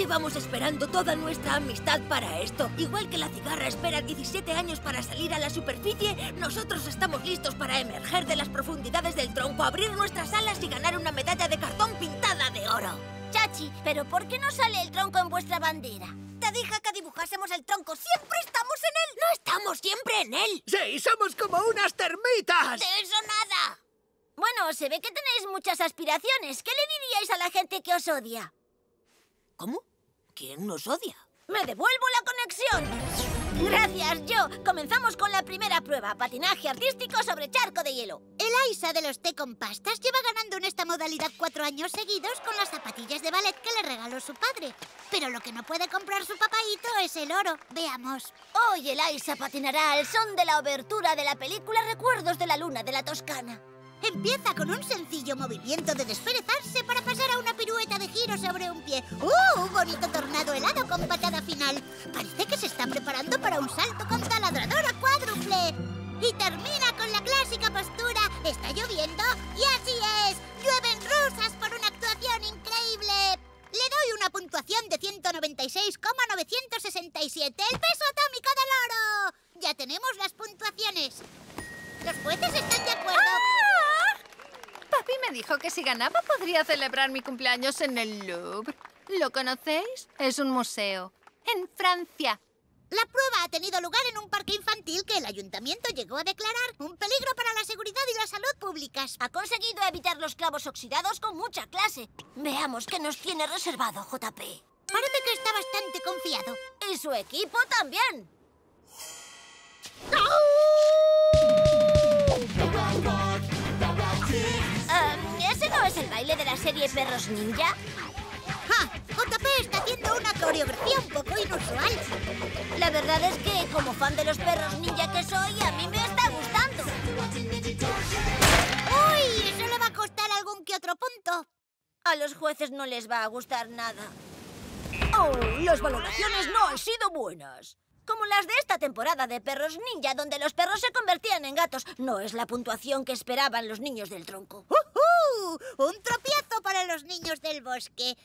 Llevamos esperando toda nuestra amistad para esto. Igual que la cigarra espera 17 años para salir a la superficie, nosotros estamos listos para emerger de las profundidades del tronco, abrir nuestras alas y ganar una medalla de cartón pintada de oro. Chachi, ¿pero por qué no sale el tronco en vuestra bandera? Te dije que dibujásemos el tronco. ¡Siempre estamos en él! ¡No estamos siempre en él! ¡Sí, somos como unas termitas! ¡De eso nada! Bueno, se ve que tenéis muchas aspiraciones. ¿Qué le diríais a la gente que os odia? ¿Cómo? ¿Quién nos odia? ¡Me devuelvo la conexión! Gracias, yo. Comenzamos con la primera prueba. Patinaje artístico sobre charco de hielo. Eliza de los té con pastas lleva ganando en esta modalidad 4 años seguidos con las zapatillas de ballet que le regaló su padre. Pero lo que no puede comprar su papaíto es el oro. Veamos. Hoy Eliza patinará al son de la obertura de la película Recuerdos de la Luna de la Toscana. Empieza con un sencillo movimiento de desperezarse para pasar a una pirueta de giro sobre un pie. ¡Uh! Un bonito tornado helado con patada final. Parece que se está preparando para un salto con taladradora cuádruple. Y termina con la clásica postura. Está lloviendo y así es. Llueven rusas por una actuación increíble. Le doy una puntuación de 196,967. ¡El peso atómico del oro! Ya tenemos las puntuaciones. ¿Los jueces están de acuerdo? ¡Ah! Papi me dijo que si ganaba podría celebrar mi cumpleaños en el Louvre. ¿Lo conocéis? Es un museo. En Francia. La prueba ha tenido lugar en un parque infantil que el ayuntamiento llegó a declarar un peligro para la seguridad y la salud públicas. Ha conseguido evitar los clavos oxidados con mucha clase. Veamos qué nos tiene reservado, JP. Parece que está bastante confiado. Y su equipo también. ¿Ese no es el baile de la serie Perros Ninja? ¡Ja! JP está haciendo una coreografía un poco inusual. La verdad es que, como fan de los Perros Ninja que soy, a mí me está gustando. ¡Uy! Eso le va a costar algún que otro punto. A los jueces no les va a gustar nada. ¡Oh! Las valoraciones no han sido buenas. Como las de esta temporada de Perros Ninja, donde los perros se convertían en gatos. No es la puntuación que esperaban los niños del tronco. ¡Un tropiezo para los niños del bosque!